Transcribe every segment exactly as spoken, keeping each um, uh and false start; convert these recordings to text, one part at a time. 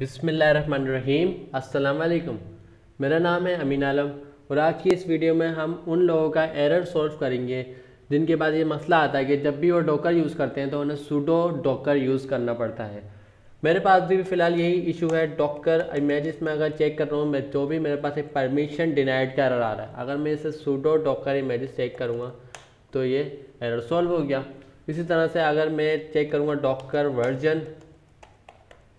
बिस्मिल्लाहिर्रहमानिर्रहीम, अस्सलामुअलैकुम। मेरा नाम है अमीन आलम और आज की इस वीडियो में हम उन लोगों का एरर सॉल्व करेंगे जिनके पास ये मसला आता है कि जब भी वो डॉकर यूज़ करते हैं तो उन्हें sudo डॉकर यूज़ करना पड़ता है। मेरे पास भी फ़िलहाल यही इशू है डॉकर इमेजेस में। अगर चेक कर रहा हूँ मैं, जो भी मेरे पास एक परमिशन डिनाइड का एरर आ रहा है, अगर मैं इसे sudo डॉकर इमेजेस चेक करूँगा तो ये एरर सॉल्व हो गया। इसी तरह से अगर मैं चेक करूँगा डॉकर वर्जन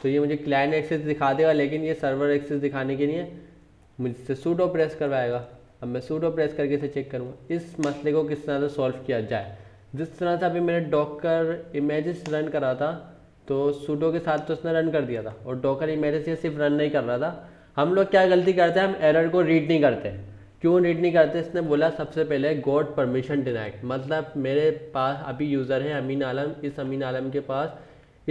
तो ये मुझे क्लाइंट एक्सेस दिखा देगा, लेकिन ये सर्वर एक्सेस दिखाने के लिए मुझसे sudo प्रेस करवाएगा। अब मैं sudo प्रेस करके इसे चेक करूँगा इस मसले को किस तरह से सॉल्व किया जाए। जिस तरह से अभी मैंने डॉकर इमेजेस रन करा था तो sudo के साथ तो उसने रन कर दिया था और डॉकर इमेजेस ये सिर्फ रन नहीं कर रहा था। हम लोग क्या गलती करते हैं, हम एरर को रीड नहीं करते। क्यों रीड नहीं करते? इसने बोला सबसे पहले गॉट परमिशन डिनाइड, मतलब मेरे पास अभी यूज़र है अमीन आलम, इस अमीन आलम के पास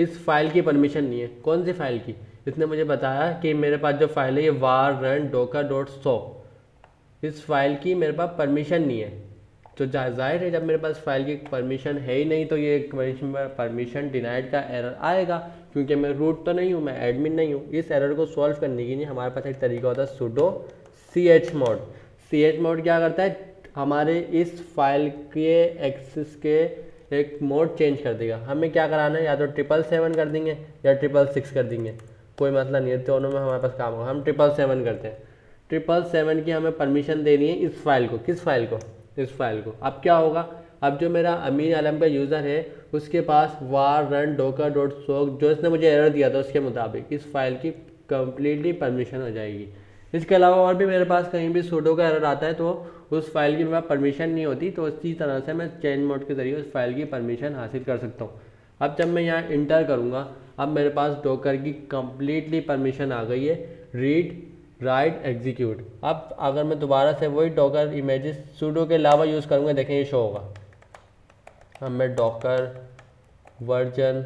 इस फाइल की परमिशन नहीं है। कौन सी फाइल की? इसने मुझे बताया कि मेरे पास जो फाइल है ये var run docker dot sock, इस फाइल की मेरे पास परमिशन नहीं है। तो जाहिर है जब मेरे पास फाइल की परमिशन है ही नहीं तो ये परमिशन डिनाइड का एरर आएगा, क्योंकि मैं रूट तो नहीं हूँ, मैं एडमिन नहीं हूँ। इस एरर को सॉल्व करने के लिए हमारे पास एक तरीका होता है sudo chmod। chmod क्या करता है, हमारे इस फाइल के एक्सेस के एक मोड चेंज कर देगा। हमें क्या कराना है, या तो ट्रिपल सेवन कर देंगे या ट्रिपल सिक्स कर देंगे, कोई मसला नहीं है, दोनों में हमारे पास काम होगा। हम ट्रिपल सेवन करते हैं। ट्रिपल सेवन की हमें परमिशन देनी है इस फाइल को। किस फाइल को? इस फाइल को। अब क्या होगा, अब जो मेरा अमीन आलम का यूज़र है उसके पास var run docker dot sock जो इसने मुझे एरर दिया था उसके मुताबिक इस फाइल की कम्प्लीटली परमिशन हो जाएगी। इसके अलावा और भी मेरे पास कहीं भी sudo का एरर आता है तो उस फाइल की मेरे पास परमिशन नहीं होती, तो इसी तरह से मैं chmod के ज़रिए उस फाइल की परमिशन हासिल कर सकता हूँ। अब जब मैं यहाँ इंटर करूँगा, अब मेरे पास डॉकर की कम्प्लीटली परमिशन आ गई है रीड राइट एग्जीक्यूट। अब अगर मैं दोबारा से वही डॉकर इमेजेस sudo के अलावा यूज़ करूँगा, देखें ये शो होगा। अब मैं डॉकर वर्जन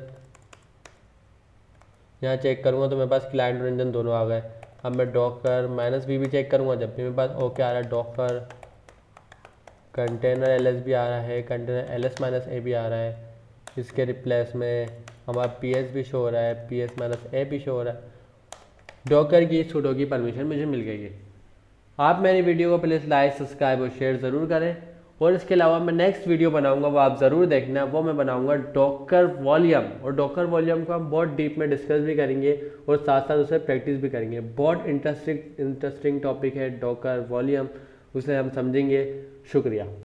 यहाँ चेक करूँगा तो मेरे पास क्लाइंट वर्जन दोनों आ गए। अब मैं डॉकर माइनस बी भी चेक करूँगा, जब भी मेरे पास ओके आ रहा है। डॉकर कंटेनर एल एस भी आ रहा है, container L S minus A भी आ रहा है। इसके रिप्लेस में हमारा पी एस भी शो हो रहा है, पी एस माइनस ए भी शो हो रहा है। डॉकर की sudo की परमिशन मुझे मिल गई है। आप मेरी वीडियो को प्लीज़ लाइक, सब्सक्राइब और शेयर ज़रूर करें। और इसके अलावा मैं नेक्स्ट वीडियो बनाऊँगा, वो आप ज़रूर देखना। वो मैं बनाऊँगा डॉकर वॉल्यूम, और डॉकर वॉल्यूम को हम बहुत डीप में डिस्कस भी करेंगे और साथ साथ उसे प्रैक्टिस भी करेंगे। बहुत इंटरेस्टिंग इंटरेस्टिंग टॉपिक है डॉकर वॉल्यूम, उसे हम समझेंगे। शुक्रिया।